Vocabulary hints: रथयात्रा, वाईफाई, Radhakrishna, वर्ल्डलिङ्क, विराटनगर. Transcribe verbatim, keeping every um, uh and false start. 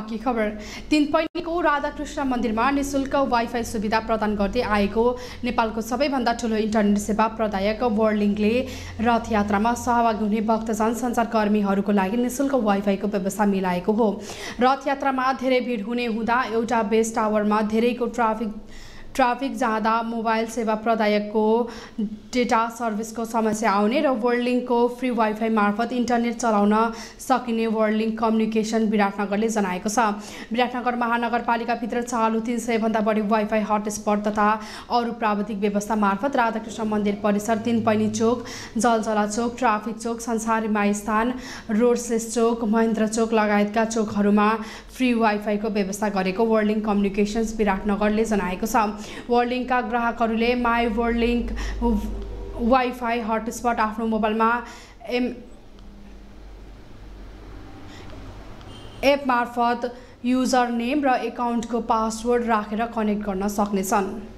बाँकी खबर तीन पैनीको राधाकृष्ण मन्दिरमा निशुल्क वाइफाई सुविधा प्रदान गर्दै आएको नेपालको सबैभन्दा ठूलो इन्टरनेट सेवा प्रदायक वर्ल्डलिङ्कले रथयात्रामा सहभागी हुने भक्तजन सञ्चारकर्मीहरूको लागि निशुल्क वाइफाईको व्यवस्था मिलाएको हो। रथयात्रामा धेरै भिड हुने हुँदा एउटा बेस टावरमा धेरैको ट्राफिक ट्राफिक ज्यादा मोबाइल सेवा प्रदायकको डेटा सर्भिसको समस्या आउने र वर्ल्डलिङ्कको फ्री वाइफाई मार्फत इन्टरनेट चलाउन सकिने वर्ल्डलिङ्क कम्युनिकेसन विराटनगरले जनाएको छ। विराटनगर महानगरपालिका भित्र चालु तीन सय भन्दा बढी वाइफाई हटस्पट तथा अरू प्राविधिक व्यवस्था मार्फत राधाकृष्ण मन्दिर परिसर, तीनपैनी चोक, जलजला चोक, ट्राफिक चोक, संसार विमानस्थान, रोडसेस चोक, महेन्द्र चोक लगायतका चोकहरूमा फ्री वाइफाईको व्यवस्था गरेको वर्ल्डलिङ्क कम्युनिकेसन्स विराटनगरले जनाएको छ। वर्ल्डलिङ्कका ग्राहकहरूले माई वर्ल्डलिङ्क वाइफाई हटस्पट आफ्नो मोबाइलमा एम एप मार्फत युजर नेम र एकाउन्टको पासवर्ड राखेर कनेक्ट गर्न सक्नेछन्।